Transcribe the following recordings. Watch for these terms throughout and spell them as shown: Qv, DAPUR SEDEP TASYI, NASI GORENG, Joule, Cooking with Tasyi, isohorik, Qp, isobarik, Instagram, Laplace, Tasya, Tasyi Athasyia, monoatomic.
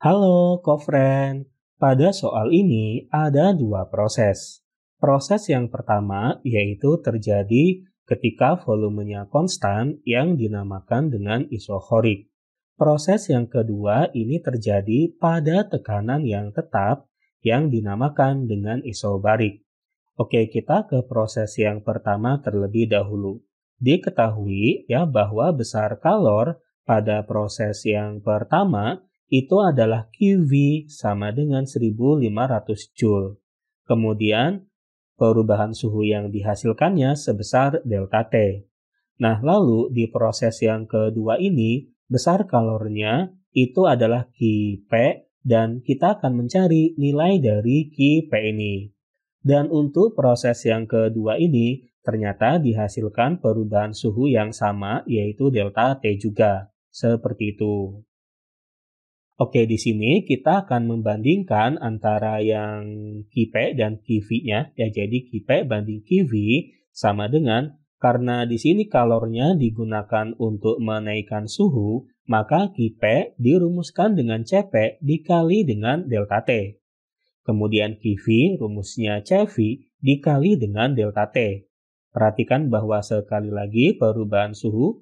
Halo, co-friend. Pada soal ini ada dua proses. Proses yang pertama yaitu terjadi ketika volumenya konstan yang dinamakan dengan isohorik. Proses yang kedua ini terjadi pada tekanan yang tetap yang dinamakan dengan isobarik. Oke, kita ke proses yang pertama terlebih dahulu. Diketahui ya bahwa besar kalor pada proses yang pertama itu adalah QV sama dengan 1500 Joule. Kemudian perubahan suhu yang dihasilkannya sebesar delta T. Nah, lalu di proses yang kedua ini, besar kalornya itu adalah QP dan kita akan mencari nilai dari QP ini. Dan untuk proses yang kedua ini, ternyata dihasilkan perubahan suhu yang sama yaitu delta T juga. Seperti itu. Oke, di sini kita akan membandingkan antara yang QP dan QV-nya. Ya, jadi QP banding QV sama dengan, karena di sini kalornya digunakan untuk menaikkan suhu, maka QP dirumuskan dengan CP dikali dengan delta T. Kemudian QV rumusnya CV dikali dengan delta T. Perhatikan bahwa sekali lagi perubahan suhu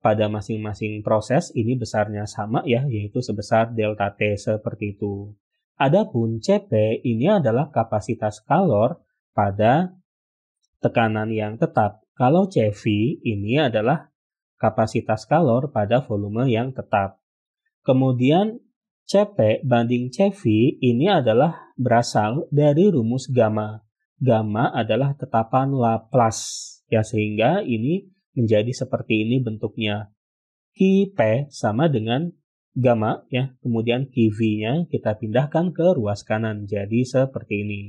pada masing-masing proses ini besarnya sama ya, yaitu sebesar delta T seperti itu. Adapun CP ini adalah kapasitas kalor pada tekanan yang tetap. Kalau CV ini adalah kapasitas kalor pada volume yang tetap. Kemudian CP banding CV ini adalah berasal dari rumus gamma. Gamma adalah tetapan Laplace ya, sehingga ini menjadi seperti ini bentuknya. QP sama dengan gamma ya, kemudian QV-nya kita pindahkan ke ruas kanan jadi seperti ini.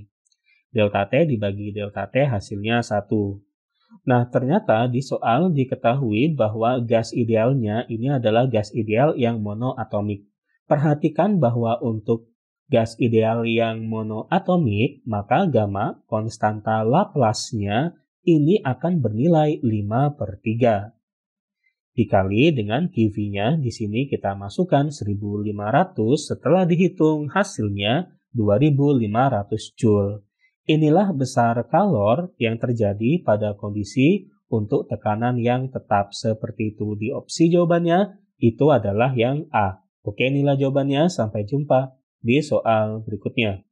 Delta T dibagi delta T hasilnya 1. Nah, ternyata di soal diketahui bahwa gas idealnya ini adalah gas ideal yang monoatomik. Perhatikan bahwa untuk gas ideal yang monoatomik, maka gamma konstanta Laplace-nya ini akan bernilai 5/3. Dikali dengan QV-nya, di sini kita masukkan 1500, setelah dihitung hasilnya 2500 Joule. Inilah besar kalor yang terjadi pada kondisi untuk tekanan yang tetap seperti itu. Di opsi jawabannya, itu adalah yang A. Oke, inilah jawabannya. Sampai jumpa di soal berikutnya.